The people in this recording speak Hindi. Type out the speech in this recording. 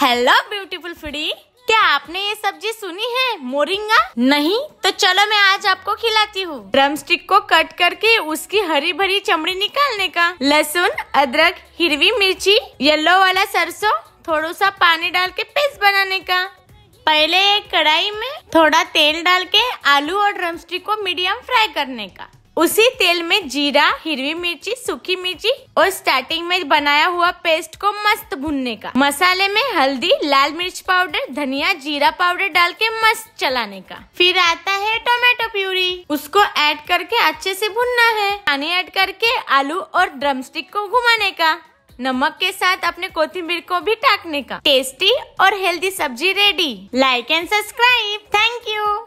हेलो ब्यूटीफुल फूडी, क्या आपने ये सब्जी सुनी है मोरिंगा? नहीं तो चलो मैं आज आपको खिलाती हूँ। ड्रमस्टिक को कट करके उसकी हरी भरी चमड़ी निकालने का, लहसुन, अदरक, हिरवी मिर्ची, येलो वाला सरसों, थोड़ा सा पानी डाल के पेस्ट बनाने का। पहले एक कढ़ाई में थोड़ा तेल डाल के आलू और ड्रमस्टिक को मीडियम फ्राई करने का। उसी तेल में जीरा, हिरवी मिर्ची, सूखी मिर्ची और स्टार्टिंग में बनाया हुआ पेस्ट को मस्त भुनने का। मसाले में हल्दी, लाल मिर्च पाउडर, धनिया, जीरा पाउडर डाल के मस्त चलाने का। फिर आता है टोमेटो प्यूरी, उसको ऐड करके अच्छे से भुनना है। पानी ऐड करके आलू और ड्रमस्टिक को घुमाने का। नमक के साथ अपने कोथिंबीर को भी टाकने का। टेस्टी और हेल्दी सब्जी ready. Like and subscribe. Thank you.